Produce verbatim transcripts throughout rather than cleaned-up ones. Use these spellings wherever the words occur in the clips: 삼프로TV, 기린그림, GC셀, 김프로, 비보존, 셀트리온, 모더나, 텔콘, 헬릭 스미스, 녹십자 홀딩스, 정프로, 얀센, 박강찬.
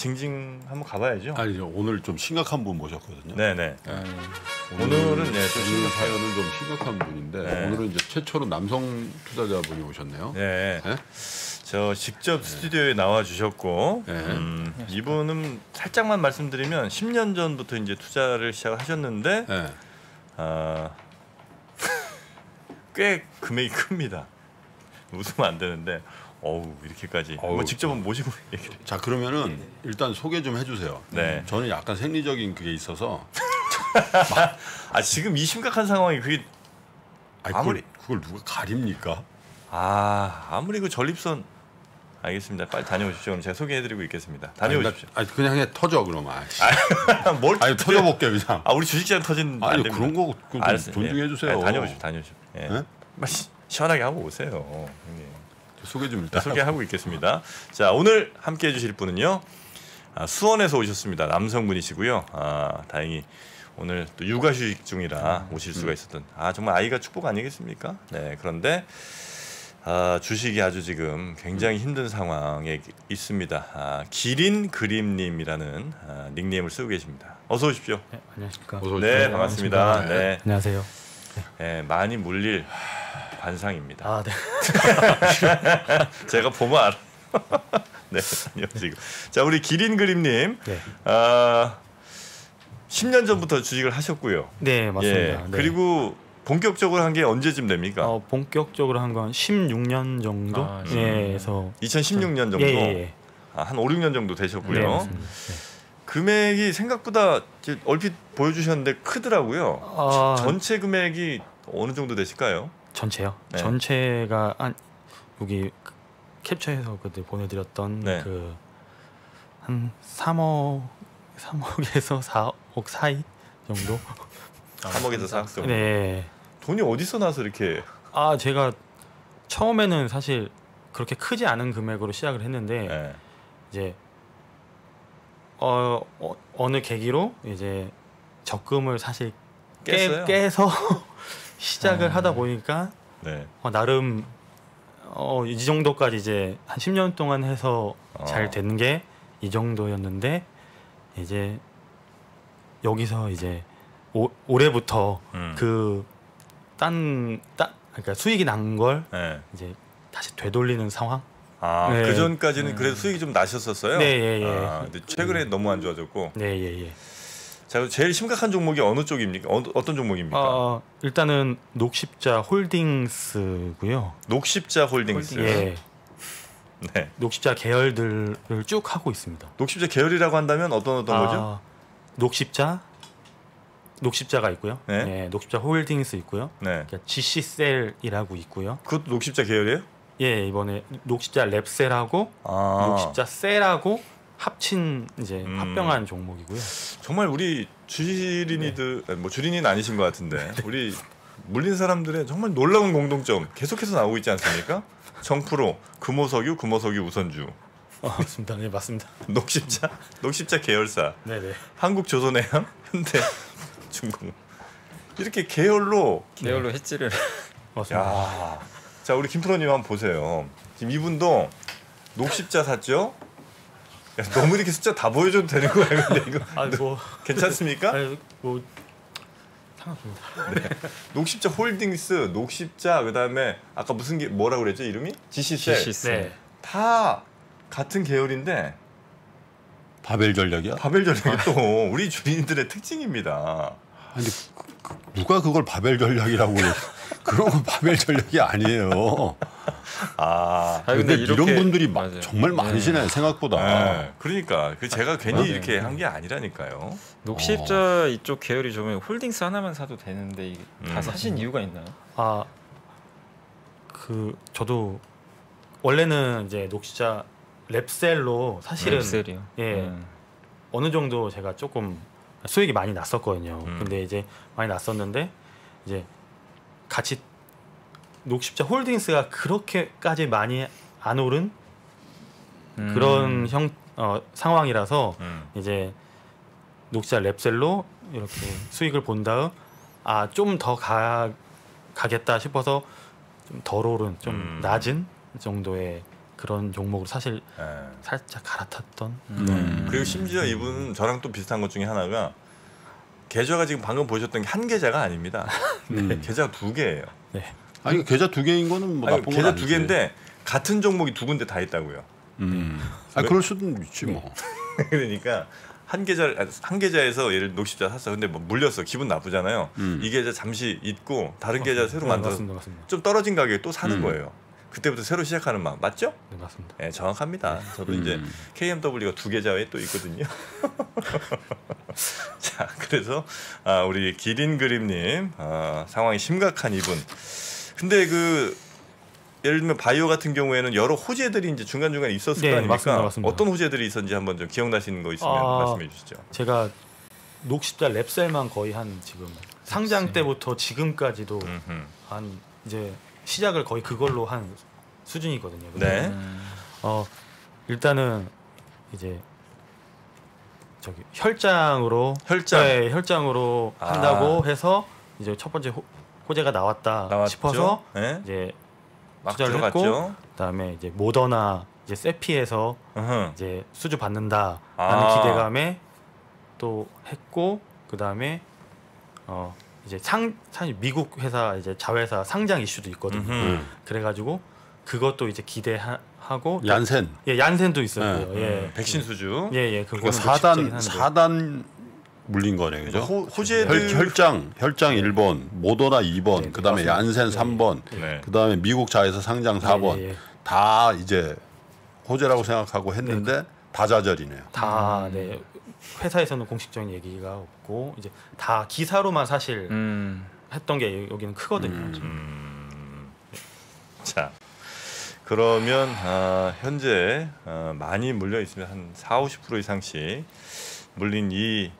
징징 한번 가봐야죠. 아니죠. 오늘 좀 심각한 분 모셨거든요. 네네. 오늘은, 오늘은 네, 좀 심각한 오늘 좀 심각한 분인데 네. 오늘은 이제 최초로 남성 투자자분이 오셨네요. 네. 네? 저 직접 스튜디오에 나와 주셨고 네. 음, 이분은 살짝만 말씀드리면 십 년 전부터 이제 투자를 시작하셨는데 네. 아, 꽤 금액이 큽니다. 웃으면 안 되는데. 어우 이렇게까지 어우, 한번 직접 모시고 얘기를. 자 그러면은 네. 일단 소개 좀 해주세요. 네. 저는 약간 생리적인 그게 있어서. 막... 아 지금 이 심각한 상황이 그게 아니, 아무리 그걸, 그걸 누가 가립니까? 아 아무리 그 전립선. 알겠습니다. 빨리 다녀오십시오. 그럼 제가 소개해드리고 있겠습니다. 다녀오십시오. 아니, 나, 아니 그냥 그냥 터져 그러면. 아 뭘? 아니 터져볼게 그냥. 아 우리 주식시장 터진. 아니 그런 거 존중해 주세요. 아니, 다녀오십시오. 다녀오십시오. 예. 네? 시원하게 하고 오세요. 형님. 소개 좀 일단 소개하고 있겠습니다. 자 오늘 함께해 주실 분은요 아, 수원에서 오셨습니다. 남성분이시고요. 아 다행히 오늘 또 육아휴직 중이라 오실 수가 있었던. 아 정말 아이가 축복 아니겠습니까? 네 그런데 아, 주식이 아주 지금 굉장히 힘든 상황에 있습니다. 아, 기린그림님이라는 아, 닉네임을 쓰고 계십니다. 어서 오십시오. 네, 안녕하십니까. 어서 오십시오. 네 반갑습니다. 네. 네. 안녕하세요. 네, 많이 물릴 관상입니다. 아, 네. 제가 보면 알아요. 네, 지금. 자, 우리 기린그림님. 네. 아, 십 년 전부터 주식을 하셨고요. 네, 맞습니다. 예, 그리고 네. 본격적으로 한 게 언제쯤 됩니까? 어, 본격적으로 한 건 십육 년 정도? 아, 예, 그래서 이천십육 년 정도? 예, 예. 아, 한 오, 육 년 정도 되셨고요. 네, 맞습니다. 네. 금액이 생각보다 얼핏 보여주셨는데 크더라고요. 아... 전체 금액이 어느 정도 되실까요? 전체요? 네. 전체가 한 여기 캡처해서 그때 보내드렸던 네. 그 한 삼억, 삼억에서 사억 사이 정도? 삼억에서 사억 정도? 네. 돈이 어디서 나서 이렇게? 아 제가 처음에는 사실 그렇게 크지 않은 금액으로 시작을 했는데 네. 이제 어, 어 어느 계기로 이제 적금을 사실 깨, 깨서 시작을 아, 하다 보니까 네. 어, 나름 어, 이 정도까지 이제 한 십 년 동안 해서 어. 잘 되는 게 이 정도였는데 이제 여기서 이제 오, 올해부터 음. 그 딴 딴 그러니까 수익이 난 걸 네. 이제 다시 되돌리는 상황. 아, 네. 그 전까지는 그래도 수익이 좀 나셨었어요? 네, 예, 예. 아, 근데 최근에 음. 너무 안 좋아졌고. 네, 예, 예. 자, 제일 심각한 종목이 어느 쪽입니까? 어, 어떤 종목입니까? 어, 일단은 녹십자 홀딩스고요. 녹십자 홀딩스. 홀딩스. 예. 네. 녹십자 계열들을 쭉 하고 있습니다. 녹십자 계열이라고 한다면 어떤 어떤 아, 거죠? 녹십자, 녹십자가 있고요. 네. 네, 녹십자 홀딩스 있고요. 네. 그러니까 지씨셀이라고 있고요. 그것도 녹십자 계열이에요? 예, 이번에 녹십자 랩셀하고 아. 녹십자 셀하고 합친 이제 음. 합병한 종목이고요. 정말 우리 주린이들 네. 뭐 주린이는 아니신 것 같은데 네. 우리 물린 사람들의 정말 놀라운 공통점 계속해서 나오고 있지 않습니까? 정프로, 금호석유, 금호석유 우선주. 어, 맞습니다. 네, 맞습니다. 녹십자, 녹십자 계열사. 네, 네. 한국 조선해양, 현대, 중공. 이렇게 계열로 계열로 네. 해치를. 맞습니다. 야. 자 우리 김프로님 한번 보세요. 지금 이분도 녹십자 샀죠? 야, 너무 이렇게 숫자 다 보여줘도 되는 거야 근데 이거 아니, 뭐, 괜찮습니까? 아니, 뭐 상관없습니다. 네. 녹십자 홀딩스, 녹십자 그다음에 아까 무슨 게 뭐라고 그랬죠 이름이? 지씨셀. 지씨셀. 다 같은 계열인데 바벨 전략이야? 바벨 전략이 아. 또 우리 주린이들의 특징입니다. 아니 누가 그걸 바벨 전략이라고 그런 건 바벨 전략이 아니에요. 아 근데, 근데 이렇게, 이런 분들이 마, 정말 많으시네 네. 생각보다. 네. 그러니까 그 제가 괜히 네. 이렇게 한 게 아니라니까요. 녹십자 어. 이쪽 계열이 좀 홀딩스 하나만 사도 되는데 이게 음. 다 사신 이유가 있나요? 아 그 저도 원래는 이제 녹십자 랩셀로 사실은 랩셀이요. 예 음. 어느 정도 제가 조금 수익이 많이 났었거든요. 음. 근데 이제 많이 났었는데 이제 같이 녹십자 홀딩스가 그렇게까지 많이 안 오른 음. 그런 형 어, 상황이라서 음. 이제 녹십자 랩셀로 이렇게 수익을 본 다음 아 좀 더 가 가겠다 싶어서 좀 덜 오른 좀 음. 낮은 정도의 그런 종목으로 사실 네. 살짝 갈아탔던. 음. 음. 그리고 심지어 이분은 저랑 또 비슷한 것 중에 하나가 계좌가 지금 방금 보셨던 게 한 계좌가 아닙니다. 네. 계좌가 두 개예요. 네. 아니 계좌 두 개인 거는 뭐 아니, 나쁜 건 계좌 아니지. 두 개인데 같은 종목이 두 군데 다 있다고요. 음. 아 그럴 수도 있지 뭐. 그러니까 한 계좌 한 계좌에서 예를 녹십자 샀어. 근데 뭐 물렸어. 기분 나쁘잖아요. 음. 이 계좌 잠시 잊고 다른 계좌 새로 만들어서 네, 맞습니다, 맞습니다. 좀 떨어진 가격에 또 사는 음. 거예요. 그때부터 새로 시작하는 막 맞죠? 네 맞습니다. 네, 정확합니다. 저도 음. 이제 케이엠더블유가 두 계좌에 또 있거든요. 자 그래서 아, 우리 기린그림님 아, 상황이 심각한 이분. 근데 그 예를 들면 바이오 같은 경우에는 여러 호재들이 이제 중간 중간에 있었을 네, 거 아닙니까? 맞습니다, 맞습니다. 어떤 호재들이 있었는지 한번 좀 기억나시는 거 있으면 아, 말씀해 주시죠. 제가 녹십자 랩셀만 거의 한 지금 상장 때부터 지금까지도 음흠. 한 이제 시작을 거의 그걸로 한 수준이거든요. 네. 음. 어 일단은 이제 저기 혈장으로 혈장 네, 혈장으로 아. 한다고 해서 이제 첫 번째 호, 호재가 나왔다 나왔죠? 싶어서 네? 이제 막 투자를 했고 그다음에 이제 모더나 이제 세피에서 으흠. 이제 수주 받는다라는 아. 기대감에 또 했고 그다음에 어. 이제 상 사실 미국 회사 이제 자회사 상장 이슈도 있거든요. 음흠. 그래가지고 그것도 이제 기대하고 얀센 예 얀센도 있었고요. 네. 예. 백신 수주 예예 예, 그거 사단 사단 물린 거네요, 그죠? 호, 호재들 혈장 혈장 일 번 모더나 이 번 네, 그다음에 얀센 삼 번 네. 그다음에 미국 자회사 상장 사 번 네, 네, 네. 다 이제 호재라고 생각하고 했는데 네. 다 좌절이네요. 다 네. 회사에서는 공식적인 얘기가 없고 이제 다 기사로만 사실 음. 했던 게 여기는 크거든요. 음. 자 그러면 아, 현재 아, 많이 물려 있으면 한 사오십 퍼센트 이상씩 물린 이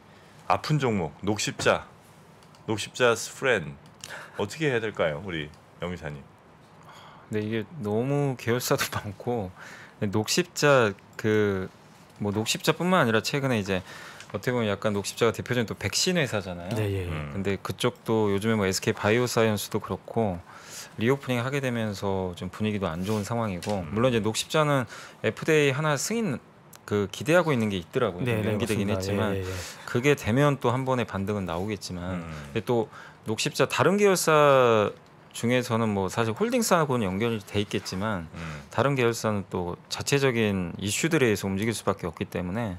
아픈 종목 녹십자 녹십자 스프렌 어떻게 해야 될까요, 우리 영의사님? 근데 이게 너무 계열사도 많고 녹십자 그 뭐 녹십자뿐만 아니라 최근에 이제 어떻게 보면 약간 녹십자가 대표적인 또 백신 회사잖아요. 네, 예, 예. 음. 근데 그쪽도 요즘에 뭐 에스케이 바이오사이언스도 그렇고 리오프닝 하게 되면서 좀 분위기도 안 좋은 상황이고 음. 물론 이제 녹십자는 에프디에이 하나 승인 그 기대하고 있는 게 있더라고요. 네, 연기되긴 네, 했지만 예, 예, 예. 그게 되면 또 한 번의 반등은 나오겠지만 음. 근데 또 녹십자 다른 계열사 중에서는 뭐 사실 홀딩스하고는 연결이 돼 있겠지만 음. 다른 계열사는 또 자체적인 이슈들에 의해서 움직일 수밖에 없기 때문에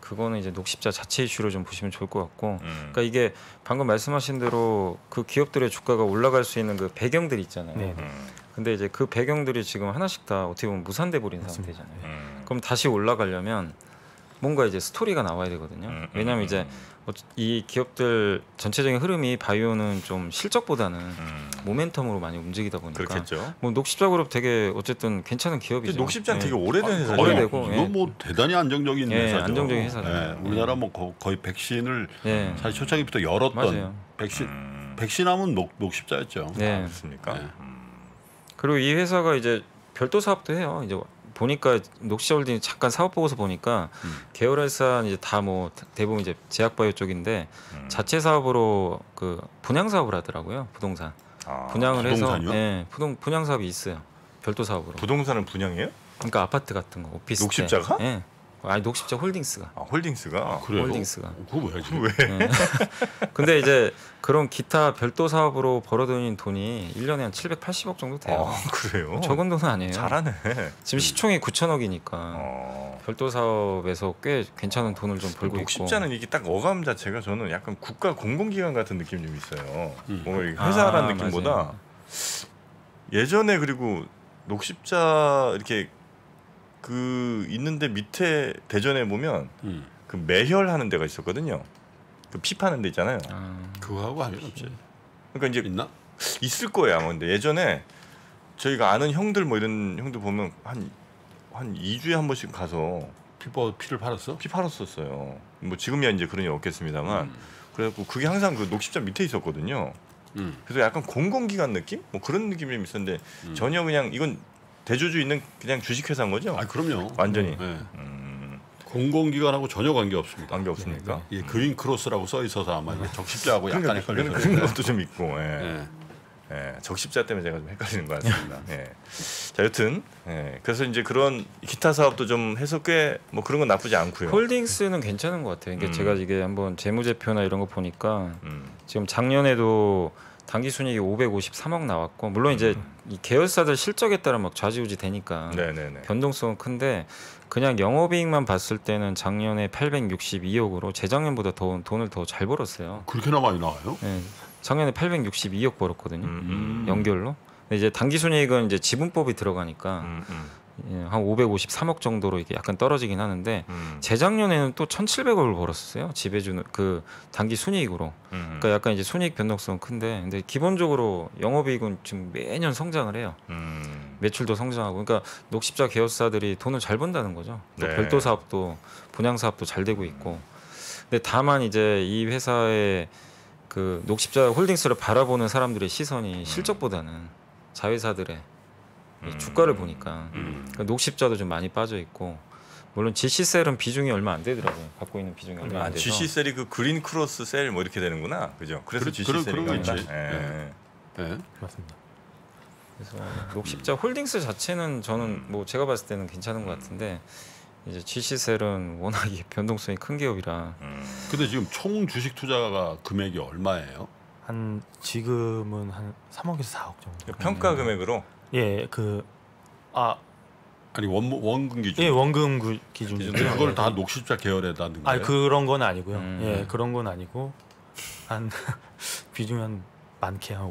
그거는 이제 녹십자 자체 이슈로 좀 보시면 좋을 것 같고 음. 그러니까 이게 방금 말씀하신 대로 그 기업들의 주가가 올라갈 수 있는 그 배경들이 있잖아요. 네. 음. 근데 이제 그 배경들이 지금 하나씩 다 어떻게 보면 무산돼 버린 맞습니다. 상태잖아요. 음. 그럼 다시 올라가려면 뭔가 이제 스토리가 나와야 되거든요. 음, 음, 왜냐하면 이제 이 기업들 전체적인 흐름이 바이오는 좀 실적보다는 음. 모멘텀으로 많이 움직이다 보니까 그렇겠죠. 뭐 녹십자 그룹 되게 어쨌든 괜찮은 기업이죠. 녹십자는 예. 되게 오래된 아, 회사죠. 오래되고 이거 예. 뭐 대단히 안정적인 예, 회사죠. 안정적인 회사죠. 예. 우리나라 뭐 거의 백신을 예. 사실 초창기부터 열었던 맞아요. 백신 음. 백신하면 녹 녹십자였죠. 네, 예. 맞습니까? 예. 음. 그리고 이 회사가 이제 별도 사업도 해요. 이제 보니까 녹십자 홀딩 잠깐 사업 보고서 보니까 음. 계열회사 이제 다 뭐 대부분 이제 제약바이오 쪽인데 음. 자체 사업으로 그 분양 사업을 하더라고요. 부동산 아, 분양을 부동산이요? 해서 예, 부동 분양 사업이 있어요. 별도 사업으로. 부동산은 분양이에요? 그러니까 아파트 같은 거 오피스텔. 녹십자가? 예. 아니 녹십자 홀딩스가. 아, 홀딩스가. 아, 그래요? 홀딩스가. 그거 뭐야? 지금? 왜? 근데 이제 그런 기타 별도 사업으로 벌어들인 돈이 일 년에 한 칠백팔십억 정도 돼요. 아, 그래요? 적은 돈은 아니에요. 잘하네. 지금 시총이 구천억이니까 아. 별도 사업에서 꽤 괜찮은 돈을 좀 벌고 있고. 녹십자는 이게 딱 어감 자체가 저는 약간 국가 공공기관 같은 느낌이 좀 있어요. 음. 뭔가 회사라는 아, 느낌보다 맞아요. 예전에 그리고 녹십자 이렇게 그 있는데 밑에 대전에 보면 음. 그 매혈 하는 데가 있었거든요. 그 피 파는 데 있잖아요. 아, 그거하고 할 일 없지. 그러니까 이제 있나? 있을 거예요 아마. 근데 예전에 저희가 아는 형들 뭐 이런 형들 보면 한 한 이 주에 한 번씩 가서 피 피를 팔았어? 피 팔았었어요. 뭐 지금이야 이제 그런 일 없겠습니다만 음. 그래갖고 그게 항상 그 녹십자 밑에 있었거든요. 음. 그래서 약간 공공기관 느낌? 뭐 그런 느낌이 좀 있었는데 음. 전혀 그냥 이건 대주주 있는 그냥 주식회사인 거죠? 아 그럼요. 완전히. 네. 음. 공공기관하고 전혀 관계 없습니다. 관계 없습니까? 네. 예, 그린 크로스라고 써 있어서 아마 적십자하고 약간의 관련이 그런 것도 좀 있고. 예. 네. 예. 예, 적십자 때문에 제가 좀 헷갈리는 것 같습니다. 예. 자, 여튼 예, 그래서 이제 그런 기타 사업도 좀 해서 꽤 뭐 그런 건 나쁘지 않고요. 홀딩스는 괜찮은 것 같아요. 이게 음. 제가 이게 한번 재무제표나 이런 거 보니까 음. 지금 작년에도 단기 순이익이 오백오십삼억 나왔고, 물론 이제 음. 이 계열사들 실적에 따라 막 좌지우지 되니까 네네네. 변동성은 큰데 그냥 영업이익만 봤을 때는 작년에 팔백육십이억으로 재작년보다 더 돈을 더 잘 벌었어요. 그렇게나 많이 나와요? 네, 작년에 팔백육십이억 벌었거든요. 음. 연결로. 근데 이제 단기 순이익은 이제 지분법이 들어가니까 음, 음. 예, 한 오백오십삼억 정도로 이게 약간 떨어지긴 하는데 음. 재작년에는 또 천칠백억을 벌었어요. 지배주는 그 단기 순이익으로. 음. 그러니까 약간 이제 순이익 변동성은 큰데, 근데 기본적으로 영업이익은 지금 매년 성장을 해요. 음. 매출도 성장하고, 그러니까 녹십자 계열사들이 돈을 잘 번다는 거죠. 또 네. 별도 사업도 분양 사업도 잘 되고 있고. 근데 다만 이제 이 회사의 그 녹십자 홀딩스를 바라보는 사람들의 시선이 음. 실적보다는 자회사들의 주가를 보니까 음. 그러니까 녹십자도 좀 많이 빠져 있고, 물론 지씨셀은 비중이 얼마 안 되더라고요. 갖고 있는 비중이 얼마 안 돼서. 지씨셀이 그 그린 크로스 셀 뭐 이렇게 되는구나, 그죠? 그래서 지씨셀이 그런 거지. 네, 맞습니다. 그래서 녹십자 홀딩스 자체는 저는 뭐 제가 봤을 때는 괜찮은 것 같은데, 이제 지씨셀은 워낙 변동성이 큰 기업이라. 음. 근데 지금 총 주식 투자가 금액이 얼마예요? 한 지금은 한 삼억에서 사억 정도. 평가 금액으로. 예, 그 아 아니 원 원금 기준. 예, 원금 기준. 그걸 다 녹십자 계열에다 넣는 거예요? 아, 그런 건 아니고요. 음. 예, 그런 건 아니고 한 비중이 한 많게 한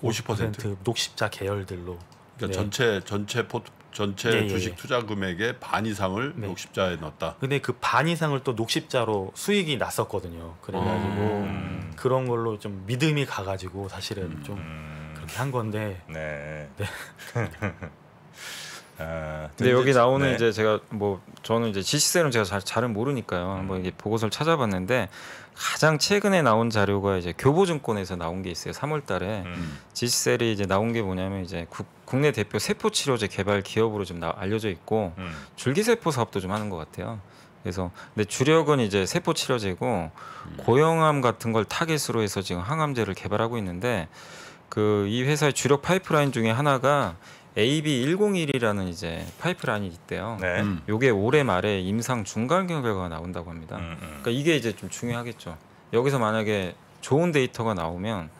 오십 퍼센트 녹십자 계열들로. 그러니까 네. 전체 전체 포트 전체 예, 주식 예, 예. 투자 금액의 반 이상을 네. 녹십자에 넣었다. 근데 그 반 이상을 또 녹십자로 수익이 났었거든요. 그래가지고 음. 그런 걸로 좀 믿음이 가가지고 사실은 음. 좀. 한 건데. 네. 네. 아, 근데, 근데 여기 나오는 네. 이제 제가 뭐 저는 이제 지시세는 제가 잘 잘은 모르니까요. 한번 이게 보고서를 찾아봤는데 가장 최근에 나온 자료가 이제 교보증권에서 나온 게 있어요. 삼월달에 음. 지시셀이 이제 나온 게 뭐냐면 이제 국, 국내 대표 세포치료제 개발 기업으로 좀 나, 알려져 있고 음. 줄기세포 사업도 좀 하는 것 같아요. 그래서 근데 주력은 이제 세포 치료제고 음. 고형암 같은 걸 타겟으로 해서 지금 항암제를 개발하고 있는데. 그 이 회사의 주력 파이프라인 중에 하나가 에이비 백일이라는 이제 파이프라인이 있대요. 네. 음. 요게 올해 말에 임상 중간 결과가 나온다고 합니다. 음, 음. 그러니까 이게 이제 좀 중요하겠죠. 여기서 만약에 좋은 데이터가 나오면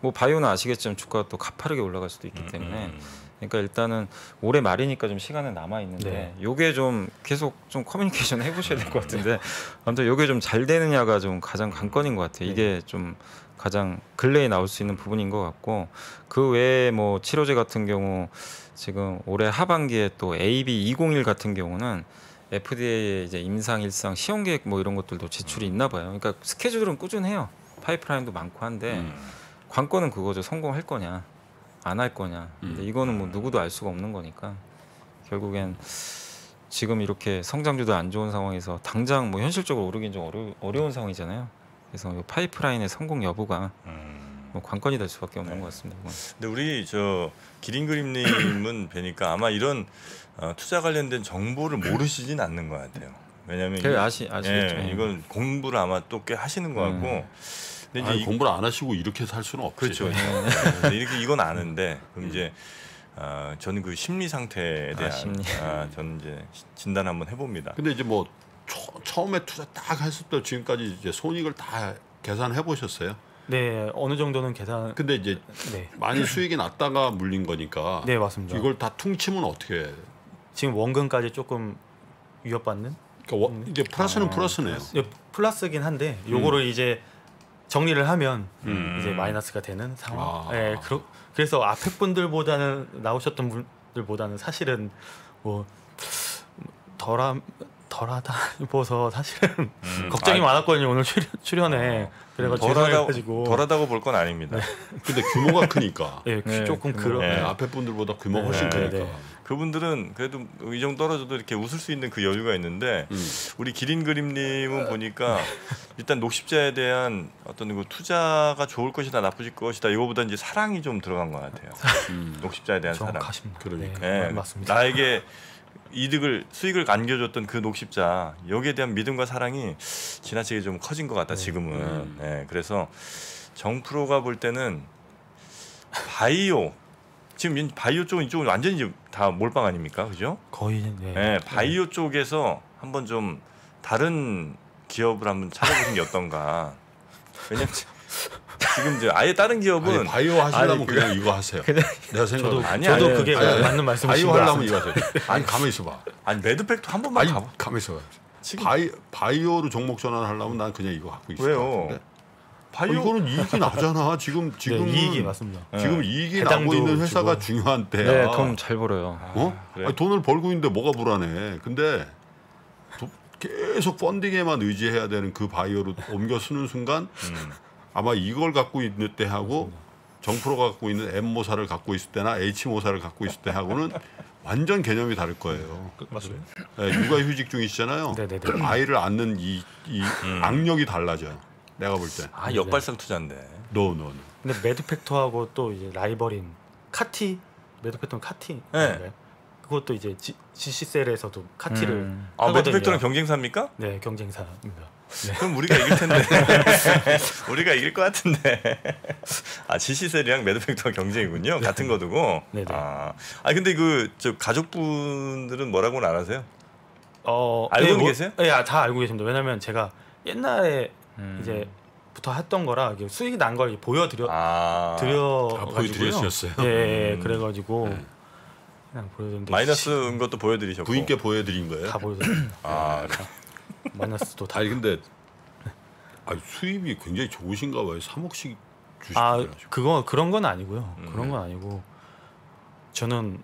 뭐 바이오는 아시겠지만 주가가 또 가파르게 올라갈 수도 있기 때문에 음, 음. 그러니까 일단은 올해 말이니까 좀 시간은 남아 있는데 네. 요게 좀 계속 좀 커뮤니케이션 해보셔야 될 것 같은데 아무튼 요게 좀 잘 되느냐가 좀 가장 관건인 것 같아요. 이게 좀 가장 근래에 나올 수 있는 부분인 것 같고, 그 외에 뭐 치료제 같은 경우 지금 올해 하반기에 또 에이비 이공일 같은 경우는 에프디에이의 이제 임상 일상 시험 계획 뭐 이런 것들도 제출이 있나 봐요. 그러니까 스케줄은 꾸준해요. 파이프라인도 많고 한데 음. 관건은 그거죠. 성공할 거냐 안 할 거냐. 근데 이거는 뭐 누구도 알 수가 없는 거니까 결국엔 지금 이렇게 성장주도 안 좋은 상황에서 당장 뭐 현실적으로 오르긴 좀 어려, 어려운 상황이잖아요. 그래서 이 파이프라인의 성공 여부가 음. 뭐 관건이 될 수밖에 없는 네. 것 같습니다. 그건. 근데 우리 저 기린그림님은 뵈니까 아마 이런 어, 투자 관련된 정보를 모르시진 않는 것 같아요. 왜냐하면 이건, 아시, 아시겠죠. 예, 이건 공부를 아마 또 꽤 하시는 것 같고 음. 근데 이제 아니, 이, 공부를 안 하시고 이렇게 살 수는 없죠. 그렇죠. 네. 이렇게 이건 아는데 그럼 이제 어, 저는 그 심리 상태에 대한 아, 심리. 아, 저는 이제 진단 한번 해봅니다. 근데 이제 뭐 초, 처음에 투자 딱 했을 때 지금까지 이제 손익을 다 계산해 보셨어요? 네, 어느 정도는 계산. 근데 이제 네. 많이 수익이 났다가 물린 거니까. 네, 맞습니다. 이걸 다 퉁치면 어떻게 해요? 지금 원금까지 조금 위협받는? 그러니까 원, 이제 플러스는 아, 플러스네요. 플러스. 플러스긴 한데 요거를 음. 이제 정리를 하면 음. 이제 마이너스가 되는 상황. 아. 네, 그러, 그래서 앞에 분들보다는 나오셨던 분들보다는 사실은 뭐 덜한. 덜하다 싶어서 사실은 음, 걱정이 아, 많았거든요. 오늘 출연, 출연에 그래가지고 덜하다, 덜하다고 볼 건 아닙니다. 네. 근데 규모가 크니까 네, 네, 조금 그런 네. 앞에 분들보다 규모가 네, 훨씬 네, 크니까 네. 그분들은 그래도 이 정도 떨어져도 이렇게 웃을 수 있는 그 여유가 있는데 음. 우리 기린그림님은 어, 보니까 일단 녹십자에 대한 어떤 그 투자가 좋을 것이다 나쁘실 것이다 이거보다 이제 사랑이 좀 들어간 것 같아요. 음. 녹십자에 대한 사랑. 그러니까 네, 네, 맞습니다. 나에게 이득을 수익을 안겨줬던 그 녹십자 여기에 대한 믿음과 사랑이 지나치게 좀 커진 것 같다 지금은. 네, 그래서 정프로가 볼 때는 바이오. 지금 바이오 쪽은 이쪽은 완전히 지금 다 몰빵 아닙니까? 그죠? 거의. 네. 네, 바이오 네. 쪽에서 한번 좀 다른 기업을 한번 찾아보는 게 어떤가. 왜냐면 지금 이제 아예 다른 기업은 아니, 바이오 하시려면 그냥, 그냥 이거 하세요. 그냥 내가 생각도 아니 저도 아니, 그게 아니, 맞는 아니, 말씀이신 것 같습니다. 바이오 하려면 이거 하세요. 아니 가만히 있어봐. 아니 매드팩도 한 번만 가봐. 가만히 있어봐. 바이 바이오로 종목 전환하려면 난 그냥 이거 갖고 있어. 왜요? 바이오 어, 이거는 이익이 나잖아. 지금 지금 네, 이익이 맞습니다. 지금 네. 이익이 나고 있는 회사가 주고. 중요한 때야. 네, 돈 잘 벌어요. 어? 아, 그래. 아니, 돈을 벌고 있는데 뭐가 불안해? 근데 도, 계속 펀딩에만 의지해야 되는 그 바이오로 옮겨 쓰는 순간 음. 아마 이걸 갖고 있는 때하고 정프로가 갖고 있는 M 모사를 갖고 있을 때나 H 모사를 갖고 있을 때하고는 완전 개념이 다를 거예요. 맞습니다. 네, 육아휴직 중이시잖아요. 그 아이를 안는 이, 이 음. 악력이 달라져요. 내가 볼 때. 아 역발상 투자인데. 노노. No, no, no. 근데 매드팩터하고 또 이제 라이벌인 카티 매드팩터는 카티. 네. 그것도 이제 지, 지씨셀에서도 카티를. 음. 아 매드팩터는 경쟁사입니까? 네 경쟁사입니다. 네. 그럼 우리가 이길 텐데. 우리가 이길 것 같은데. 아 지씨셀이랑 매드팩터가 경쟁이군요. 네. 같은 거두고. 네네. 아 아니, 근데 그 저 가족분들은 뭐라고는 안 하세요? 어 알고 네, 뭐, 계세요? 예, 네, 다 알고 계십니다. 왜냐면 제가 옛날에 음. 이제부터 했던 거라 수익이 난 걸 보여드려 아, 드려 보여드렸었어요. 예, 음. 그래가지고 네. 그냥 보여드렸는데 마이너스인 것도 보여드리셨고 부인께 보여드린 거예요. 다 보여드렸습니다. 아, 네. 마이너스도 다. 아니 근데 아니, 수입이 굉장히 좋으신가 봐요. 삼억씩 주시고. 아, 그거 그런 건 아니고요. 음. 그런 건 아니고 저는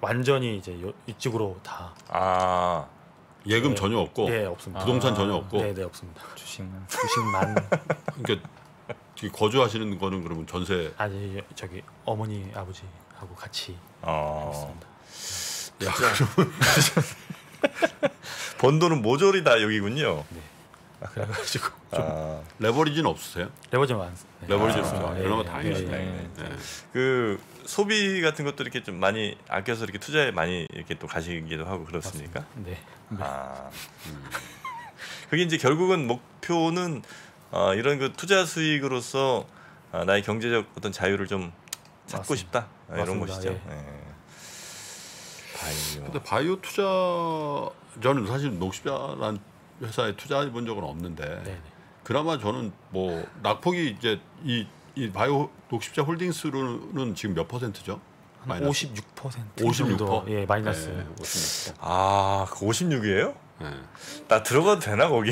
완전히 이제 이쪽으로 다. 아. 예금 네. 전혀 없고, 네, 없습니다. 부동산 아, 전혀 없고, 네, 네 없습니다. 주식, 주식만. 그러니까 거주하시는 거는 그러면 전세? 아니 저기 어머니 아버지하고 같이 있습니다. 아... 번 돈은 모조리 다 여기군요. 네. 아, 그래가지고 좀 아... 레버리지는 없으세요? 레버리지 많습니다. 네. 레버리지 없습니다. 아, 이런 거 다 있습니다. 그 소비 같은 것도 이렇게 좀 많이 아껴서 이렇게 투자에 많이 이렇게 또 가시기도 하고 그렇습니까? 네. 아, 음. 그게 이제 결국은 목표는 어, 이런 그 투자 수익으로서 어, 나의 경제적 어떤 자유를 좀 찾고 맞습니다. 싶다 아, 이런 것이죠. 예. 예. 바이오. 근데 바이오 투자 저는 사실 녹십자란 회사에 투자해 본 적은 없는데 네네. 그나마 저는 뭐 낙폭이 이제 이 이 바이오 녹십자 홀딩스로는 지금 몇 퍼센트죠? 마이너스? 오십육 퍼센트. 오십육 퍼센트. 예, 마이너스. 네, 오십육 퍼센트. 아, 그 오십육이에요? 네. 나 들어가도 되나 거기?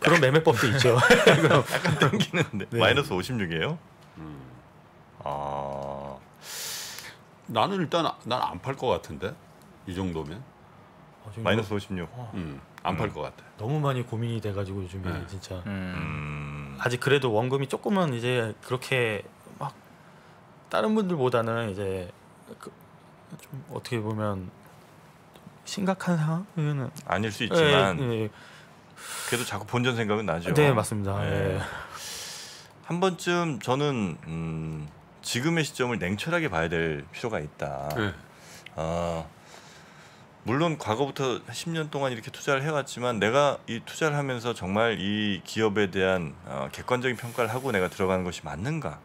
그런 매매법도 있죠. 약간 땡기는데. 네. 마이너스 오십육이에요? 음. 아, 나는 일단 난 안 팔 것 같은데 이 정도면. 어, 마이너스 오십육. 어. 음. 안 팔 것 음. 같아. 너무 많이 고민이 돼가지고 요즘에 네. 진짜 음. 아직 그래도 원금이 조금은 이제 그렇게 막 다른 분들보다는 이제 그 좀 어떻게 보면 심각한 상황은 아닐 수 있지만 예, 예. 그래도 자꾸 본전 생각은 나죠. 네 맞습니다. 예. 예. 한 번쯤 저는 음, 지금의 시점을 냉철하게 봐야 될 필요가 있다. 예. 어, 물론 과거부터 십 년 동안 이렇게 투자를 해왔지만 내가 이 투자를 하면서 정말 이 기업에 대한 어, 객관적인 평가를 하고 내가 들어가는 것이 맞는가?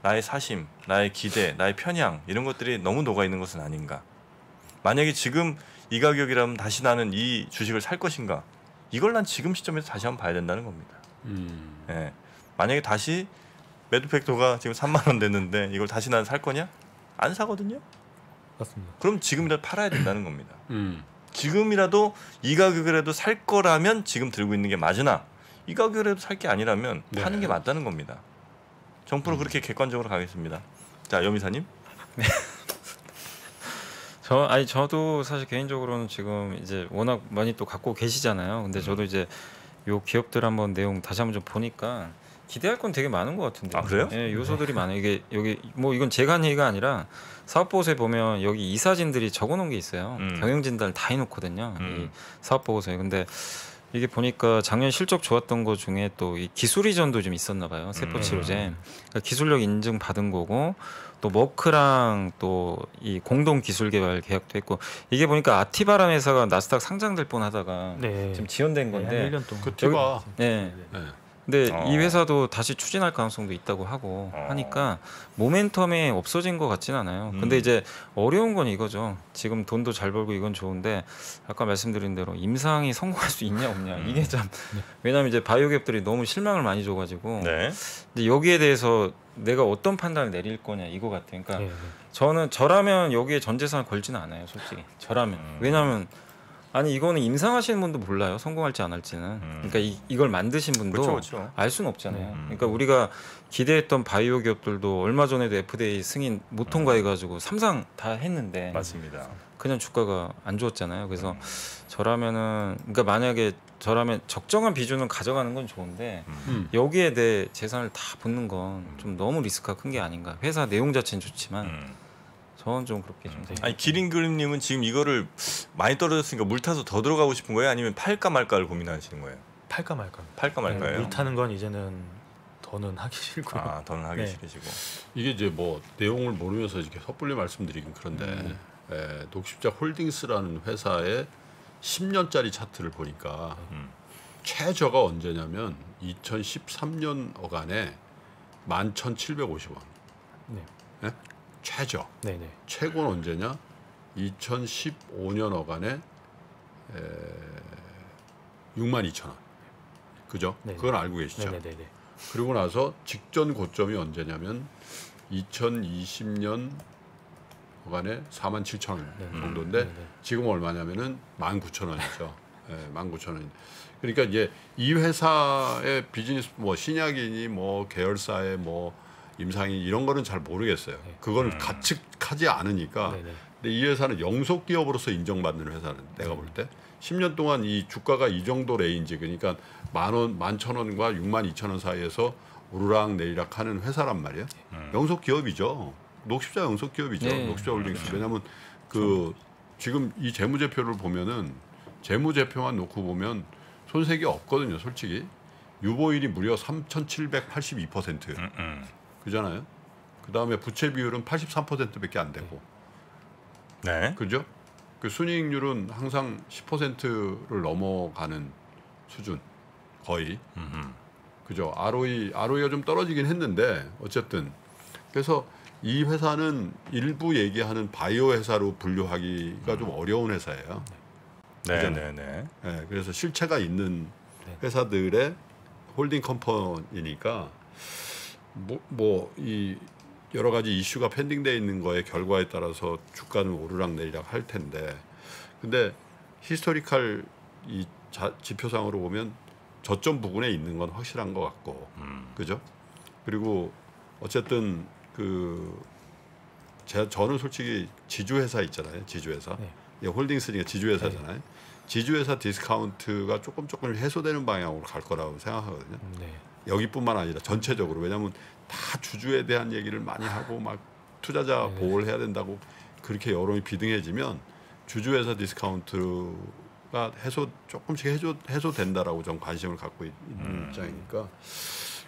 나의 사심, 나의 기대, 나의 편향 이런 것들이 너무 녹아있는 것은 아닌가? 만약에 지금 이 가격이라면 다시 나는 이 주식을 살 것인가? 이걸 난 지금 시점에서 다시 한번 봐야 된다는 겁니다. 음. 예. 만약에 다시 매드팩토가 지금 삼만 원 됐는데 이걸 다시 나는 살 거냐? 안 사거든요? 맞습니다. 그럼 지금이라도 팔아야 된다는 겁니다. 음. 지금이라도 이 가격이라도 살 거라면 지금 들고 있는 게 맞으나 이 가격이라도 살 게 아니라면 네. 파는 게 맞다는 겁니다. 정프로 음. 그렇게 객관적으로 가겠습니다. 자, 여미사님. 네. 저 아니 저도 사실 개인적으로는 지금 이제 워낙 많이 또 갖고 계시잖아요. 근데 음. 저도 이제 요 기업들 한번 내용 다시 한번 좀 보니까 기대할 건 되게 많은 것 같은데. 아 그래요? 예, 요소들이 네. 많아요. 이게 여기 뭐 이건 제가 한 얘기가 아니라 사업보고서에 보면 여기 이사진들이 적어놓은 게 있어요. 음. 경영진단을 다 해놓거든요. 음. 이 사업보고서에. 근데 이게 보니까 작년 실적 좋았던 거 중에 또 이 기술 이전도 좀 있었나 봐요. 세포치료제. 음. 그러니까 기술력 인증 받은 거고 또 머크랑 또 이 공동 기술 개발 계약도 했고 이게 보니까 아티바람 회사가 나스닥 상장될 뻔하다가 네. 지금 지연된 건데. 네, 일 년 동안. 그 티바. 네. 네. 근데 어. 이 회사도 다시 추진할 가능성도 있다고 하고 어. 하니까 모멘텀이 없어진 것 같지는 않아요. 음. 근데 이제 어려운 건 이거죠. 지금 돈도 잘 벌고 이건 좋은데 아까 말씀드린 대로 임상이 성공할 수 있냐 없냐 음. 이게 참 네. 왜냐하면 이제 바이오기업들이 너무 실망을 많이 줘가지고 네. 근데 여기에 대해서 내가 어떤 판단을 내릴 거냐 이거 같아요. 그러니까 네, 네. 저는 저라면 여기에 전 재산을 걸지는 않아요, 솔직히. 저라면 음. 왜냐하면 아니 이거는 임상하시는 분도 몰라요. 성공할지 안 할지는. 음. 그러니까 이, 이걸 만드신 분도 그쵸, 그쵸. 알 수는 없잖아요. 음. 그러니까 우리가 기대했던 바이오 기업들도 얼마 전에도 에프디에이 승인 못 통과해가지고 삼상 다 했는데 맞습니다. 그냥 주가가 안 좋았잖아요. 그래서 음. 저라면은 그러니까 만약에 저라면 적정한 비중은 가져가는 건 좋은데 음. 여기에 내 재산을 다 붓는 건 좀 너무 리스크가 큰 게 아닌가. 회사 내용 자체는 좋지만 음. 저는 좀 그렇게 좀 돼요. 아니 기린그림님은 지금 이거를 많이 떨어졌으니까 물 타서 더 들어가고 싶은 거예요? 아니면 팔까 말까를 고민하시는 거예요? 팔까 말까. 팔까 말까요? 네, 물 타는 건 이제는 더는 하기 싫고. 아, 더는 하기 네. 싫으시고. 이게 이제 뭐 내용을 모르면서 이렇게 섣불리 말씀드리긴 그런데 음. 에, 녹십자 홀딩스라는 회사의 십 년짜리 차트를 보니까 음. 최저가 언제냐면 이천십삼 년 어간에 만 천칠백오십 원. 네. 네? 최저. 네네. 최고는 언제냐? 이천십오 년 어간에 육만 이천 원. 그죠? 네네. 그건 알고 계시죠? 네네네. 그리고 나서 직전 고점이 언제냐면 이천이십 년 어간에 사만 칠천 원 네네. 정도인데 네네. 지금 얼마냐면은 만 구천 원이죠. 네, 만 구천 원. 그러니까 이제 이 회사의 비즈니스 뭐 신약이니 뭐 계열사의 뭐 임상이 이런 거는 잘 모르겠어요. 네. 그건 음. 가측하지 않으니까. 네네. 근데 이 회사는 영속 기업으로서 인정받는 회사는 내가 볼 때 십 년 동안 이 주가가 이 정도 레인지 그러니까 만 원, 만 천 원과 육만 이천 원 사이에서 오르락 내리락 하는 회사란 말이에요. 음. 영속 기업이죠. 녹십자 영속 기업이죠. 네. 녹십자 홀딩스. 왜냐하면 그 지금 이 재무제표를 보면은 재무제표만 놓고 보면 손색이 없거든요. 솔직히 유보율이 무려 삼천칠백팔십이 퍼센트. 음, 음. 그잖아요. 그 다음에 부채 비율은 팔십삼 퍼센트밖에 안 되고, 네, 그죠? 그 순이익률은 항상 십 퍼센트를 넘어가는 수준 거의, 음흠. 그죠? 알오이, 알오이가 좀 떨어지긴 했는데 어쨌든 그래서 이 회사는 일부 얘기하는 바이오 회사로 분류하기가 음. 좀 어려운 회사예요. 네, 네, 네. 네, 그래서 실체가 있는 회사들의 홀딩 컴퍼니니까. 뭐, 뭐 이 여러 가지 이슈가 펜딩돼 있는 거의 결과에 따라서 주가는 오르락 내리락 할 텐데, 근데 히스토리컬 이 자, 지표상으로 보면 저점 부근에 있는 건 확실한 것 같고, 음. 그죠? 그리고 어쨌든 그 제 저는 솔직히 지주회사 있잖아요, 지주회사, 네. 예, 홀딩스니까 지주회사잖아요. 네. 지주회사 디스카운트가 조금 조금 해소되는 방향으로 갈 거라고 생각하거든요. 네. 여기뿐만 아니라 전체적으로 왜냐하면 다 주주에 대한 얘기를 많이 하고 막 투자자 네네. 보호를 해야 된다고 그렇게 여론이 비등해지면 주주회사 디스카운트가 해소 조금씩 해소 해소된다라고 좀 관심을 갖고 있는 음. 입장이니까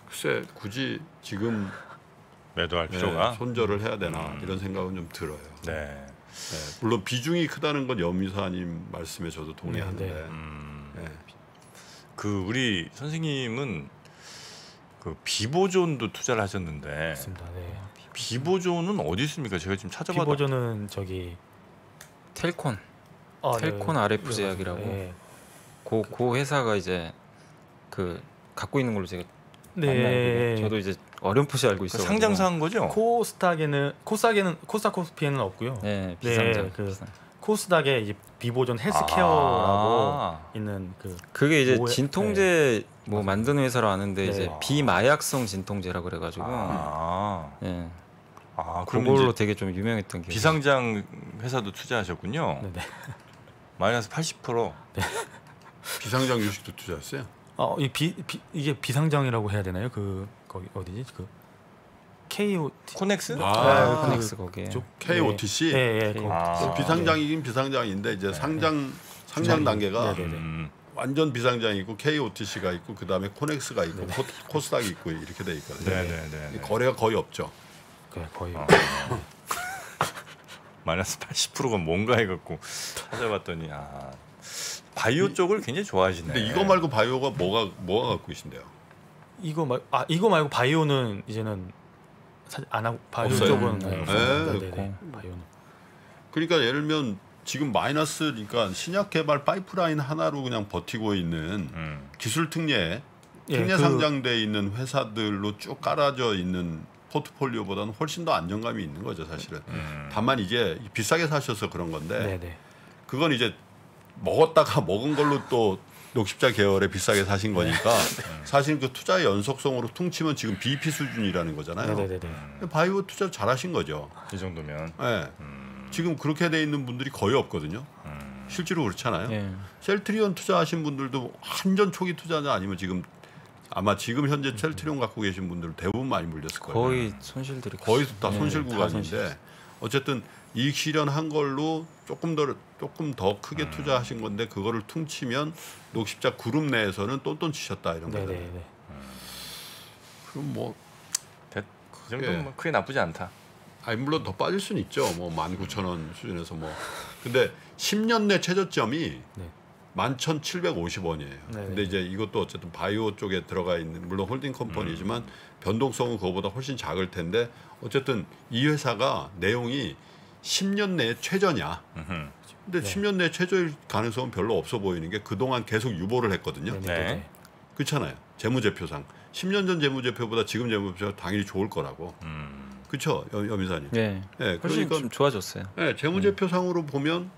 글쎄 굳이 지금 매도할 필요가 네, 손절을 해야 되나 음. 이런 생각은 좀 들어요. 네. 네, 물론 비중이 크다는 건 염이사님 말씀에 저도 동의하는데 네. 음. 네. 그 우리 선생님은 그 비보존도 투자를 하셨는데 맞습니다. 네. 비보존은 어디 있습니까? 제가 지금 찾아봤다. 비보존은 저기 텔콘, 아, 텔콘 네. 아르에프 제약이라고 네. 그, 그 회사가 이제 그 갖고 있는 걸로 제가 네. 저도 이제 어렴풋이 알고 있어요. 상장사한 거죠? 코스닥에는 코스닥에는 코스닥 코스피에는 없고요. 네, 비상장. 네, 그 코스닥에 이제 비보존 헬스케어라고 아 있는 그 그게 이제 오... 진통제 네. 뭐 만드는 회사로 아는데 네. 이제 비마약성 진통제라고 그래가지고 아, 예. 아 그걸로 되게 좀 유명했던 기억이 비상장 회사도 투자하셨군요. 네네. 마이너스 팔십 퍼센트. 네. 비상장 주식도 투자했어요? 아 이 비 이게 비상장이라고 해야 되나요? 그 거기 어디지 그 케이오티 코넥스? 아, 아 그, 코넥스 거기에 케이오티씨. 네, 네, 네. 아 비상장이긴 비상장인데 이제 네, 상장 네. 상장 단계가. 네, 네, 네. 음. 완전 비상장이 있고 케이오티씨가 있고 그 다음에 코넥스가 있고 코, 코스닥이 있고 이렇게 돼 있거든요. 네네네. 거래가 거의 없죠. 네, 거의. 어, 마이너스 팔십 퍼센트가 뭔가 해갖고 찾아봤더니 아 바이오 쪽을 굉장히 좋아하시네. 근데 이거 말고 바이오가 뭐가 뭐가 갖고 계신데요? 이거 말, 아 이거 말고 바이오는 이제는 안 하고 바이오 없어요. 쪽은 네. 네. 네. 네. 바이오는. 그러니까 예를 들면 지금 마이너스 그러니까 신약 개발 파이프라인 하나로 그냥 버티고 있는 음. 기술 특례 특례 예, 상장돼 그, 있는 회사들로 쭉 깔아져 있는 포트폴리오보다는 훨씬 더 안정감이 있는 거죠 사실은. 음. 다만 이게 비싸게 사셔서 그런 건데 네네. 그건 이제 먹었다가 먹은 걸로 또 녹십자 계열에 비싸게 사신 거니까 사실 그 투자의 연속성으로 퉁치면 지금 비이피 수준이라는 거잖아요. 네네네. 바이오 투자 잘하신 거죠. 이 정도면. 네. 음. 지금 그렇게 돼 있는 분들이 거의 없거든요. 음. 실제로 그렇잖아요. 네. 셀트리온 투자하신 분들도 한전 초기 투자자 아니면 지금 아마 지금 현재 음. 셀트리온 갖고 계신 분들 대부분 많이 물렸을 거예요. 거의 손실들이 거의 다 손실 네, 구간인데 어쨌든 이익 실현한 걸로 조금 더 조금 더 크게 음. 투자하신 건데 그거를 퉁치면 녹십자 그룹 내에서는 똔똔 치셨다 이런 거죠. 음. 그럼 뭐 그 정도면 뭐 크게 나쁘지 않다. 아니 물론 더 빠질 수는 있죠. 뭐 만 구천 원 수준에서 뭐 근데 십 년 내 최저점이 네. 만 천칠백오십 원이에요. 네네. 근데 이제 이것도 어쨌든 바이오 쪽에 들어가 있는 물론 홀딩 컴퍼니지만 음. 변동성은 그거보다 훨씬 작을 텐데 어쨌든 이 회사가 내용이 십 년 내에 최저냐. 음흠. 근데 네. 십 년 내에 최저일 가능성은 별로 없어 보이는 게 그동안 계속 유보를 했거든요. 네. 그렇잖아요. 재무제표상. 십 년 전 재무제표보다 지금 재무제표가 당연히 좋을 거라고. 음. 그렇죠? 여민사님. 네. 네. 훨씬 그러니까, 좀 좋아졌어요. 네. 재무제표상으로 음. 보면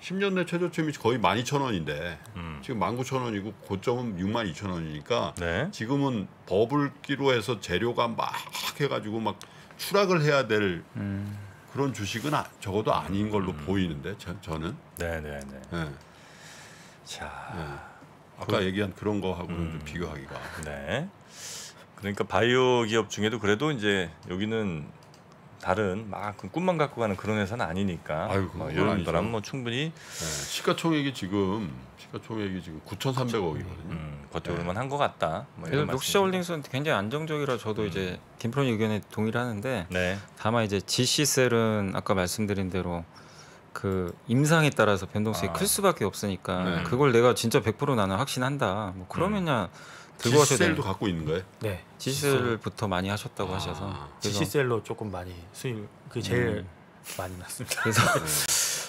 십 년 내 최저점이 거의 만 이천 원인데 음. 지금 만 구천 원이고 고점은 육만 이천 원이니까 네. 지금은 버블기로 해서 재료가 막 해가지고 막 추락을 해야 될 음. 그런 주식은 아, 적어도 아닌 걸로 음. 보이는데 저, 저는 네네네 네, 네. 네. 자 네. 아까 그, 얘기한 그런 거하고는 음. 좀 비교하기가 네 그러니까 바이오 기업 중에도 그래도 이제 여기는 다른 막 꿈만 갖고 가는 그런 회사는 아니니까 아유, 뭐 이런 거라면 뭐 충분히 네. 시가총액이 지금 시가총액이 지금 구천삼백억이거든요. 음, 버텨볼만 한 것 같다. 뭐 이런 녹십자 홀딩스는 굉장히 안정적이라 저도 음. 이제 김프로님 의견에 동의를 하는데 네. 다만 이제 지씨셀은 아까 말씀드린 대로 그 임상에 따라서 변동성이 아. 클 수밖에 없으니까 네. 그걸 내가 진짜 백 퍼센트 나는 확신한다. 뭐 그러면야 음. 지씨셀도 갖고 있는 거예요? 네, 지씨셀부터 많이 하셨다고 아, 하셔서 지씨셀로 조금 많이 수입 그 제일 음. 많이 났습니다. 그래서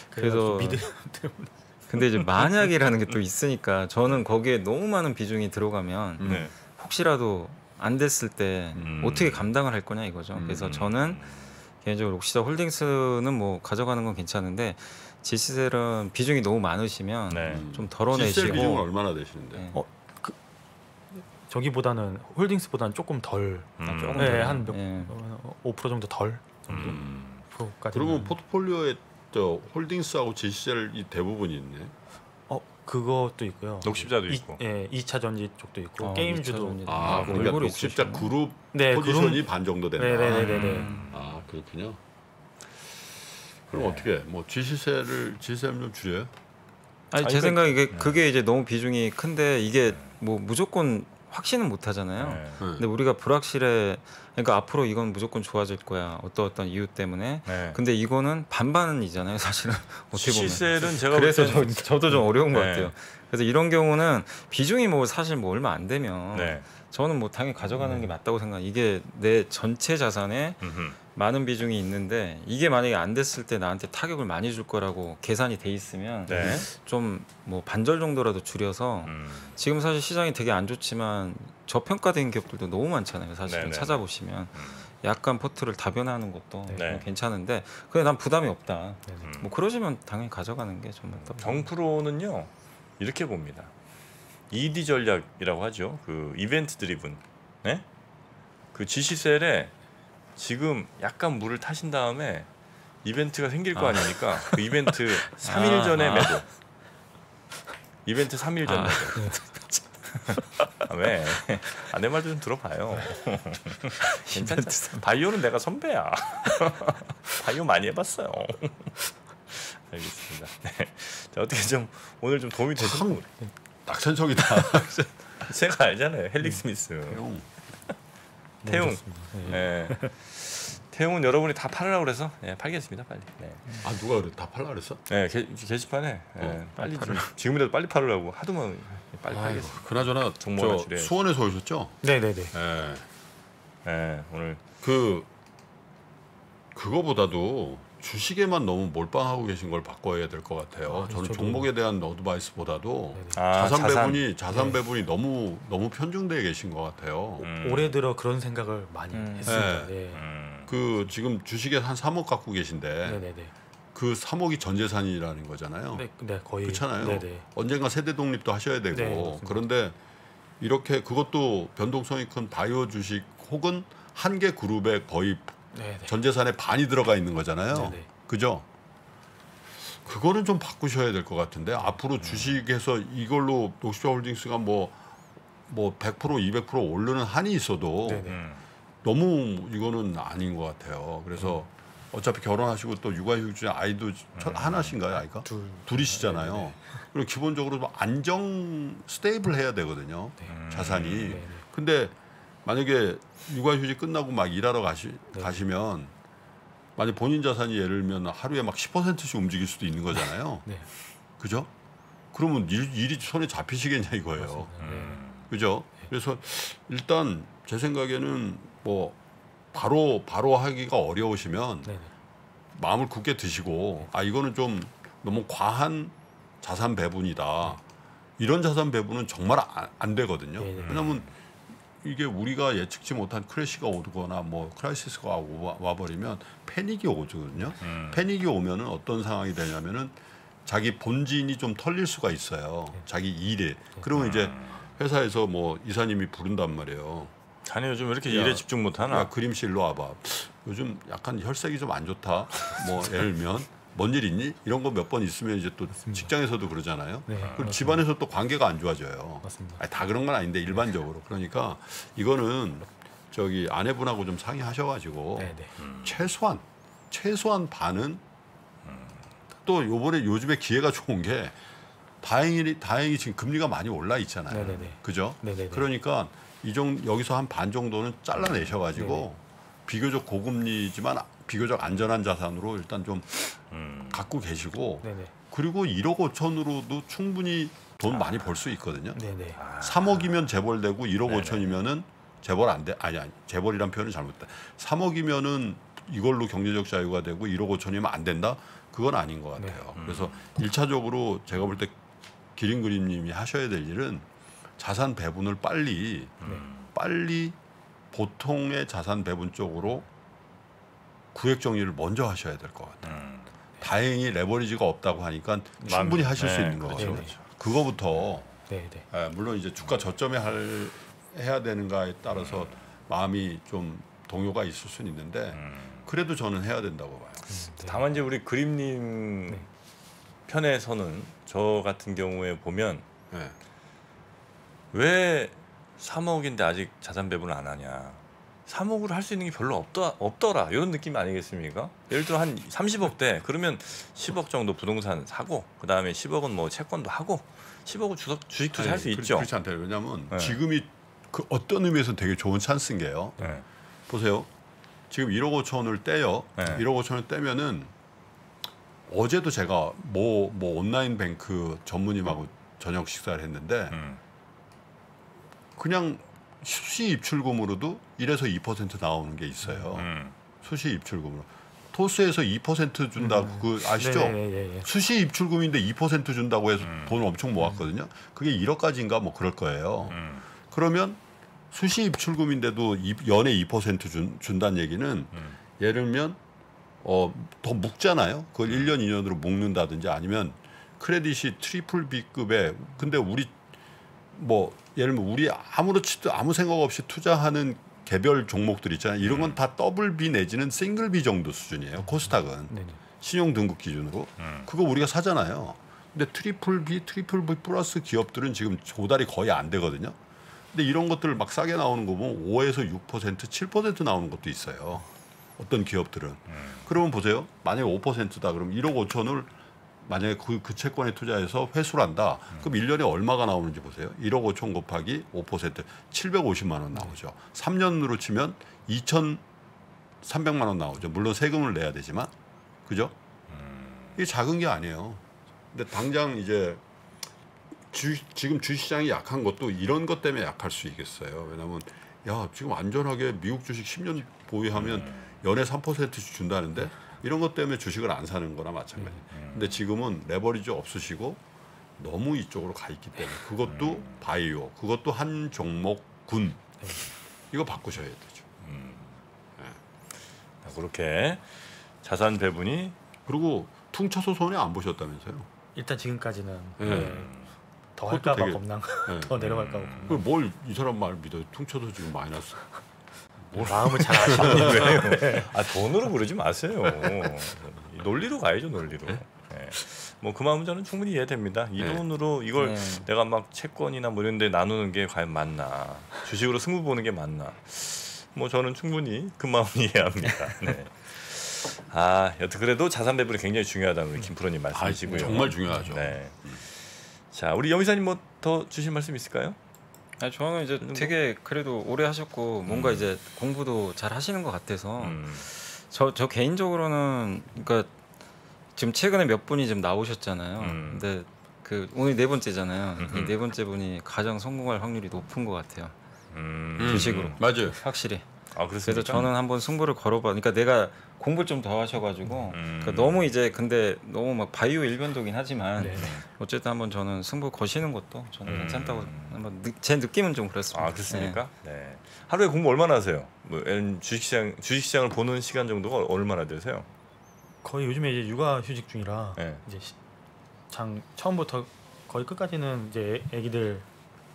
그래서 미드 때문에. 근데 이제 만약이라는 게 또 있으니까 저는 거기에 너무 많은 비중이 들어가면 음. 혹시라도 안 됐을 때 음. 어떻게 감당을 할 거냐 이거죠. 그래서 저는 개인적으로 녹십자 홀딩스는 뭐 가져가는 건 괜찮은데. 지씨셀은 비중이 너무 많으시면 네. 좀 덜어내시고. 지씨셀 비중은 얼마나 되시는데? 네. 어? 저기보다는 홀딩스보다는 조금 덜, 음. 네, 한 몇, 예. 오 퍼센트 정도 덜 정도. 음. 그러면 포트폴리오에 저 홀딩스하고 지씨셀이 대부분이 있네. 어, 그것도 있고요. 녹십자도 이, 있고. 예, 이차 전지 쪽도 있고 아, 게임주도. 아, 그러니까 녹십자 그룹 네, 포지션이 그룹. 반 정도 되나. 네네네네. 음. 아, 그렇군요. 그럼 네. 어떻게? 뭐 지씨셀을 지씨셀 좀 줄여요? 아니, 아니 제 그러니까, 생각에 이게 네. 그게 이제 너무 비중이 큰데 이게 뭐 무조건 확신은 못 하잖아요. 네. 근데 우리가 불확실해. 그러니까 앞으로 이건 무조건 좋아질 거야. 어떤 어떤 이유 때문에. 네. 근데 이거는 반반이잖아요, 사실은. 어떻게 보면. 지씨셀은 제가 그래서 저, 저도 좀 어려운 네. 것 같아요. 그래서 이런 경우는 비중이 뭐 사실 뭐 얼마 안 되면 네. 저는 뭐 당연히 가져가는 네. 게 맞다고 생각. 이게 내 전체 자산에 음흠. 많은 비중이 있는데 이게 만약에 안 됐을 때 나한테 타격을 많이 줄 거라고 계산이 돼 있으면 네. 좀 뭐 반절 정도라도 줄여서 음. 지금 사실 시장이 되게 안 좋지만 저평가된 기업들도 너무 많잖아요. 사실 네네. 찾아보시면 약간 포트를 다변화하는 것도 네. 괜찮은데 그래 난 부담이 없다. 네네. 뭐 그러시면 당연히 가져가는 게 정말 더. 정프로는요 이렇게 봅니다. 이디 전략이라고 하죠. 그 이벤트 드리븐. 네? 그 지씨셀에 지금 약간 물을 타신 다음에 이벤트가 생길 거 아닙니까? 아. 그 이벤트 삼 일 전에 아, 아. 매도. 이벤트 삼 일 전에. 아. 왜? 아, 내 말도 좀 들어봐요. 괜찮다. 바이오는 내가 선배야. 바이오 많이 해봤어요. 알겠습니다. 네. 자, 어떻게 좀 오늘 좀 도움이 되셨나요? 낙천적이다. 제가 알잖아요. 헬릭 스미스. 태용. 네. 네. 대형은 여러분이 다 팔으라고 그래서 예, 팔겠습니다. 빨리. 네. 아 누가 그래? 다 팔라 그랬어? 네, 게, 게시판에 어, 예, 빨리 팔 지금이라도 빨리 팔으라고 하도만 빨리 팔겠습니다. 그나저나 정말 저 수원에서 오셨죠? 네네네. 예. 예, 오늘 그 그거보다도 주식에만 너무 몰빵하고 계신 걸 바꿔야 될 것 같아요. 아, 저는 저도... 종목에 대한 어드바이스보다도 아, 자산 배분이 자산 배분이 네. 너무 너무 편중돼 계신 것 같아요. 음. 올해 들어 그런 생각을 많이 음. 했습니다. 네. 네. 음. 그 지금 주식에 한 삼억 갖고 계신데 네네네. 그 삼억이 전 재산이라는 거잖아요. 네, 네 거의 그렇잖아요. 네네. 언젠가 세대 독립도 하셔야 되고 네, 그런데 이렇게 그것도 변동성이 큰 바이오 주식 혹은 한 개 그룹에 거의 네네. 전 재산의 반이 들어가 있는 거잖아요. 네네. 그죠? 그거는 좀 바꾸셔야 될 것 같은데 앞으로 음. 주식에서 이걸로 녹십자 홀딩스가 뭐 뭐 백 퍼센트, 이백 퍼센트 오르는 한이 있어도 네네. 너무 이거는 아닌 것 같아요. 그래서 음. 어차피 결혼하시고 또 육아휴직 아이도 음. 하나신가요, 아이가? 둘. 둘이시잖아요. 네네. 그리고 기본적으로 안정 스테이블 해야 되거든요. 네네. 자산이. 네네. 근데 만약에 육아휴직 끝나고 막 일하러 가시, 네. 가시면 만약 본인 자산이 예를 들면 하루에 막 십 퍼센트씩 움직일 수도 있는 거잖아요. 네. 그죠? 그러면 일, 일이 손에 잡히시겠냐 이거예요. 음. 그죠? 네. 그래서 일단 제 생각에는 뭐 바로 바로 하기가 어려우시면 네. 마음을 굳게 드시고 네. 아 이거는 좀 너무 과한 자산 배분이다. 네. 이런 자산 배분은 정말 안, 안 되거든요. 네. 왜냐하면 이게 우리가 예측치 못한 크래시가 오거나 뭐 크라이시스가 와버리면 패닉이 오거든요. 음. 패닉이 오면은 어떤 상황이 되냐면은 자기 본진이 좀 털릴 수가 있어요. 네. 자기 일에. 네. 그러면 음. 이제 회사에서 뭐 이사님이 부른단 말이에요. 자네 요즘 왜 이렇게 야, 일에 집중 못하나? 야, 그림씨 일로 와봐. 요즘 약간 혈색이 좀 안 좋다. 뭐 예를 들면 뭔 일 있니? 이런 거 몇 번 있으면 이제 또 맞습니다. 직장에서도 그러잖아요. 네, 그리고 집안에서 또 관계가 안 좋아져요. 맞습니다. 아니, 다 그런 건 아닌데 일반적으로. 그러니까 이거는 저기 아내분하고 좀 상의하셔가지고 네, 네. 음. 최소한 최소한 반은 음. 또 요번에 요즘에 기회가 좋은 게 다행히 다행히 지금 금리가 많이 올라 있잖아요. 네, 네. 그죠? 네, 네. 그러니까 이 정 여기서 한 반 정도는 잘라내셔가지고 네, 네. 비교적 고금리지만. 비교적 안전한 자산으로 일단 좀 음. 갖고 계시고 네네. 그리고 일억 오천으로도 충분히 돈 아. 많이 벌 수 있거든요. 네네. 삼억이면 재벌되고 일억 오천이면은 재벌 안 돼. 아니 아니 재벌이란 표현은 잘못됐다. 삼억이면은 이걸로 경제적 자유가 되고 일억 오천이면 안 된다. 그건 아닌 것 같아요. 음. 그래서 일차적으로 제가 볼 때 기린그림님이 하셔야 될 일은 자산 배분을 빨리 음. 빨리 보통의 자산 배분 쪽으로 구획 정리를 먼저 하셔야 될 것 같아요. 음. 다행히 레버리지가 없다고 하니까 충분히 하실 네, 수 있는 거죠. 그렇죠. 그렇죠. 그거부터 네, 네. 예, 물론 이제 주가 저점에 할, 해야 되는가에 따라서 음. 마음이 좀 동요가 있을 수는 있는데 음. 그래도 저는 해야 된다고 봐요. 음, 네. 다만 이제 우리 그림님 네. 편에서는 저 같은 경우에 보면 네. 왜 삼억인데 아직 자산 배분을 안 하냐. 삼억으로 할 수 있는 게 별로 없더, 없더라 이런 느낌 아니겠습니까? 예를 들어 한 삼십억대 그러면 십억 정도 부동산 사고 그 다음에 십억은 뭐 채권도 하고 십억은 주석, 주식 투자할 수 있죠. 그렇지 않대요. 왜냐하면 네. 지금이 그 어떤 의미에서 되게 좋은 찬스인 게요. 네. 보세요. 지금 일억 오천을 떼요. 네. 일억 오천을 떼면은 어제도 제가 뭐, 뭐 온라인 뱅크 전무님하고 저녁 식사를 했는데 음. 그냥 수시 입출금으로도 일에서 이 퍼센트 나오는 게 있어요. 음. 수시 입출금으로. 토스에서 이 퍼센트 준다고 음. 그 아시죠? 네네네네. 수시 입출금인데 이 퍼센트 준다고 해서 음. 돈을 엄청 모았거든요. 그게 일억까지인가 뭐 그럴 거예요. 음. 그러면 수시 입출금인데도 연에 이 퍼센트 준, 준다는 얘기는 음. 예를 들면 어, 더 묵잖아요. 그걸 음. 일 년, 이 년으로 묵는다든지 아니면 크레딧이 트리플 B급에 근데 우리 뭐 예를 들면 우리 아무렇지도 아무 생각 없이 투자하는 개별 종목들 있잖아요. 이런 건 다 더블 B 내지는 싱글 B 정도 수준이에요. 코스닥은 네네. 신용 등급 기준으로 음. 그거 우리가 사잖아요. 근데 트리플 B, 트리플 B 플러스 기업들은 지금 조달이 거의 안 되거든요. 근데 이런 것들 막 싸게 나오는 거 보면 오에서 육 퍼센트, 칠 퍼센트 나오는 것도 있어요. 어떤 기업들은 음. 그러면 보세요. 만약에 오 퍼센트다 그럼 일억 오천을 만약에 그, 그 채권에 투자해서 회수를 한다. 그럼 음. 일 년에 얼마가 나오는지 보세요. 일억 오천 곱하기 오 퍼센트 칠백오십만 원 나오죠. 삼 년으로 치면 2천 삼백만 원 나오죠. 물론 세금을 내야 되지만, 그죠? 이게 작은 게 아니에요. 근데 당장 이제 주, 지금 주시장이 약한 것도 이런 것 때문에 약할 수 있겠어요. 왜냐면 야 지금 안전하게 미국 주식 십 년 보유하면 연에 삼 퍼센트씩 준다는데 이런 것 때문에 주식을 안 사는 거나 마찬가지. 근데 지금은 레버리지 없으시고 너무 이쪽으로 가 있기 때문에 그것도 바이오, 그것도 한 종목 군 이거 바꾸셔야 되죠. 음. 네. 그렇게 자산 배분이 그리고 퉁쳐서 손해 안 보셨다면서요? 일단 지금까지는 네. 더 할까봐 되게... 겁나 네. 더 내려갈까봐. 음... 뭘 이 사람 말 믿어요? 퉁쳐서 지금 마이너스. 뭘... 마음을 잘 아시는데. 아 돈으로 그러지 마세요. 논리로 가야죠, 논리로. 네? 네. 뭐 그 마음 저는 충분히 이해됩니다. 이 네. 돈으로 이걸 네. 내가 막 채권이나 뭐 이런 데 나누는 게 과연 맞나? 주식으로 승부 보는 게 맞나? 뭐 저는 충분히 그 마음 이해합니다. 네. 아 여튼 그래도 자산 배분이 굉장히 중요하다는 우리 김프로님 말씀이시고요. 아, 정말 중요하죠. 네. 자 우리 영 이사님 뭐 더 주실 말씀 있을까요? 아 저는 이제 되게 그래도 오래 하셨고 뭔가 음. 이제 공부도 잘 하시는 것 같아서 저저 음. 저 개인적으로는 그러니까. 지금 최근에 몇 분이 지금 나오셨잖아요. 음. 근데 그 오늘 네 번째잖아요. 이 네 번째 분이 가장 성공할 확률이 높은 것 같아요. 음. 주식으로. 음. 맞아요. 확실히. 아, 그래서 저는 한번 승부를 걸어봐. 그러니까 내가 공부를 좀 더 하셔가지고 음. 그러니까 너무 이제 근데 너무 막 바이오 일변도긴 하지만 네네. 어쨌든 한번 저는 승부 거시는 것도 저는 음. 괜찮다고 한번 느, 제 느낌은 좀 그렇습니다. 아 그렇습니까? 네. 네. 하루에 공부 얼마나 하세요? 뭐 주식시장 주식시장을 보는 시간 정도가 얼마나 되세요? 거의 요즘에 이제 육아 휴직 중이라 네. 이제 장 처음부터 거의 끝까지는 이제 아기들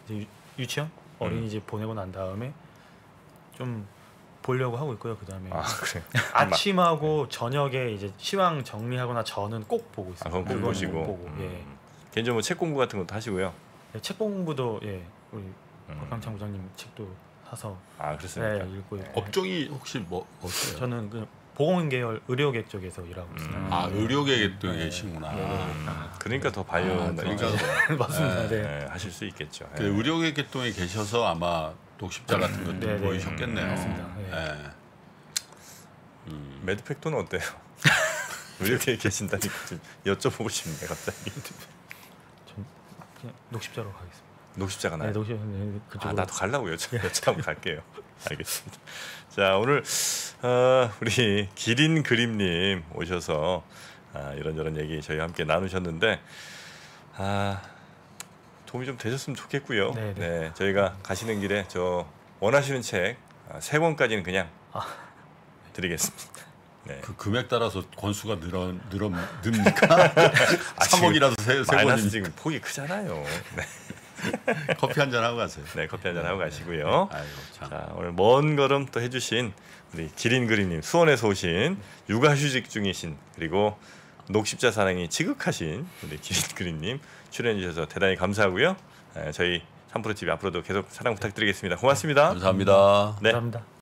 이제 유치원 어린이집 음. 보내고 난 다음에 좀 보려고 하고 있고요. 그다음에 아, 그래. 아침하고 네. 저녁에 이제 시황 정리하거나 저는 꼭 보고 있어요. 아, 그건 꼭 보시고. 보고. 음. 예. 개인적으로 책 공부 같은 것도 하시고요. 네, 책 공부도 예 우리 음. 박강찬 부장님 책도 사서 아 그렇습니까? 네, 읽고 네. 업종이 혹시 뭐 없어요? 저는 그 보건 계열 의료계 쪽에서 일하고 있습니다. 음. 아 의료계 쪽에 네. 계시구나. 아, 그러니까 더 바이오 아, 그러니까 맞습니다. 네. 네. 하실 수 있겠죠. 그 의료계 계통에 계셔서 아마 녹십자 같은 것도 네, 보이셨겠네요. 네. 맞습니다. 네. 네. 음. 매드팩토는 어때요? 의료계에 계신다니까 좀 여쭤보고 싶네요, 갑자기. 전 그냥 녹십자로 가겠습니다. 녹십자가 나요? 네, 녹십자. 네, 그쪽으로. 아, 나도 가려고 여쭤 여쭤 갈게요. 알겠습니다. 자 오늘 어, 우리 기린그림님 오셔서 아, 이런저런 얘기 저희와 함께 나누셨는데 아, 도움이 좀 되셨으면 좋겠고요. 네네. 네, 저희가 가시는 길에 저 원하시는 책 세 권까지는 그냥 아. 드리겠습니다. 네. 그 금액 따라서 권수가 늘어 늘어 늡니까? 삼억이라도 세 권이면 지금 폭이 크잖아요. 네. 커피 한 잔 하고 가세요. 네, 커피 한 잔 하고 가시고요. 네, 네. 아이고, 자, 오늘 먼 걸음 또 해주신 우리 기린그림님 수원에서 오신 육아휴직 중이신 그리고 녹십자 산행이 지극하신 우리 기린그림님 출연해 주셔서 대단히 감사하고요. 네, 저희 삼프로티비 앞으로도 계속 사랑 부탁드리겠습니다. 고맙습니다. 감사합니다. 네. 감사합니다.